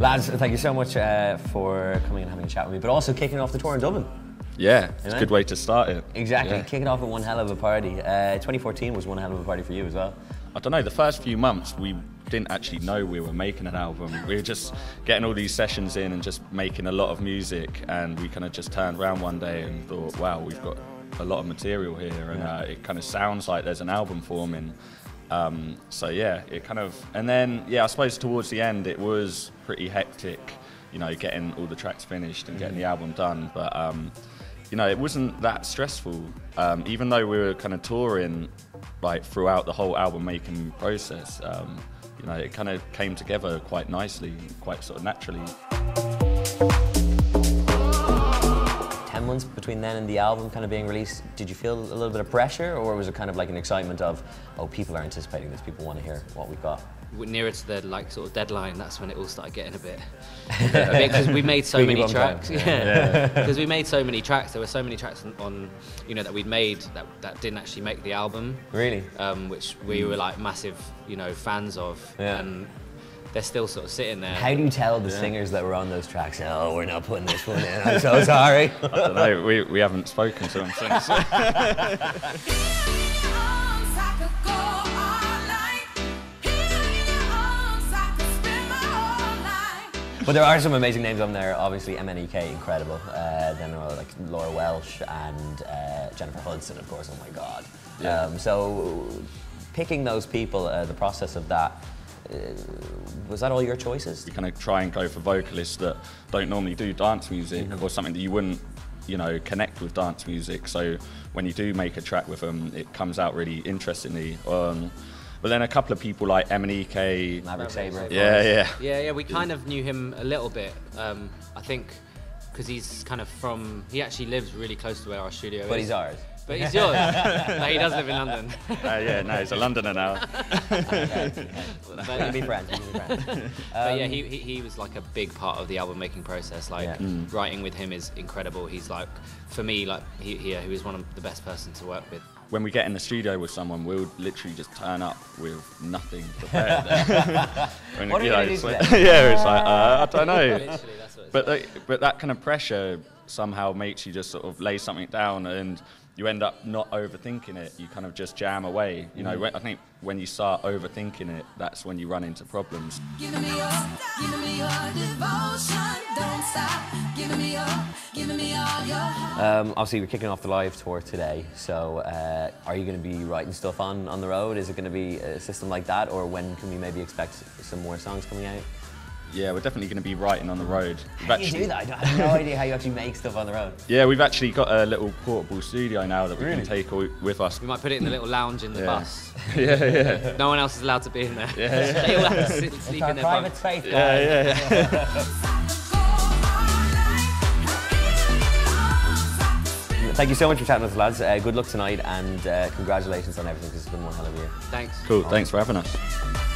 Lads, thank you so much for coming and having a chat with me, but also kicking off the tour in Dublin. Yeah, it's a good way to start it. Exactly, yeah. Kicking off at one hell of a party. 2014 was one hell of a party for you as well. I don't know, the first few months we didn't actually know we were making an album. We were just getting all these sessions in and just making a lot of music, and we kind of just turned around one day and thought, wow, we've got a lot of material here, and it kind of sounds like there's an album forming. So yeah, it kind of, and then yeah, I suppose towards the end it was pretty hectic, you know, getting all the tracks finished and getting the album done, but you know, it wasn't that stressful, even though we were kind of touring like throughout the whole album making process. You know, it kind of came together quite nicely, quite sort of naturally. 10 months between then and the album kind of being released, did you feel a little bit of pressure, or was it kind of like an excitement of, oh, people are anticipating this, people want to hear what we've got? Nearer to the like sort of deadline, that's when it all started getting a bit because we made so many tracks. Time. Yeah, because we made so many tracks. There were so many tracks on, you know, that we'd made that didn't actually make the album. Really, which we were like massive, you know, fans of, and they're still sort of sitting there. How do you tell the singers that were on those tracks, oh, we're not putting this one in, I'm so sorry? I don't know. We haven't spoken to them since. But there are some amazing names on there, obviously MNEK, incredible. Then there are like Laura Welsh and Jennifer Hudson, of course, oh my God. Yeah. So picking those people, the process of that, was that all your choices? You kind of try and go for vocalists that don't normally do dance music or something that you wouldn't, you know, connect with dance music. So when you do make a track with them, it comes out really interestingly. But then a couple of people like MNEK, Maverick Sabre. Yeah. We kind of knew him a little bit. I think because he's kind of from. He actually lives really close to where our studio is. But he's ours. But he's yours. No, he does live in London. Yeah, no, he's a Londoner now. But be friends. But yeah, he was like a big part of the album making process. Like writing with him is incredible. He's like, for me, like he was one of the best person to work with. When we get in the studio with someone, we'll literally just turn up with nothing prepared. What are you going to do today? Yeah, it's like, I don't know. Literally, that's what it's but that kind of pressure somehow makes you just sort of lay something down, and you end up not overthinking it. You kind of just jam away. You know, I think when you start overthinking it, that's when you run into problems. Obviously, we're kicking off the live tour today, so are you going to be writing stuff on the road? Is it going to be a system like that, or when can we maybe expect some more songs coming out? Yeah, we're definitely going to be writing on the road. How do you do that? I have no idea how you actually make stuff on the road. Yeah, we've actually got a little portable studio now that we can take with us. We might put it in the little lounge in the bus. Yeah. No one else is allowed to be in there. Yeah. They all have to sit and sleep in their private space. Yeah. Thank you so much for chatting with us, lads. Good luck tonight, and congratulations on everything, because it's been one hell of a year. Thanks. Cool, thanks for having us.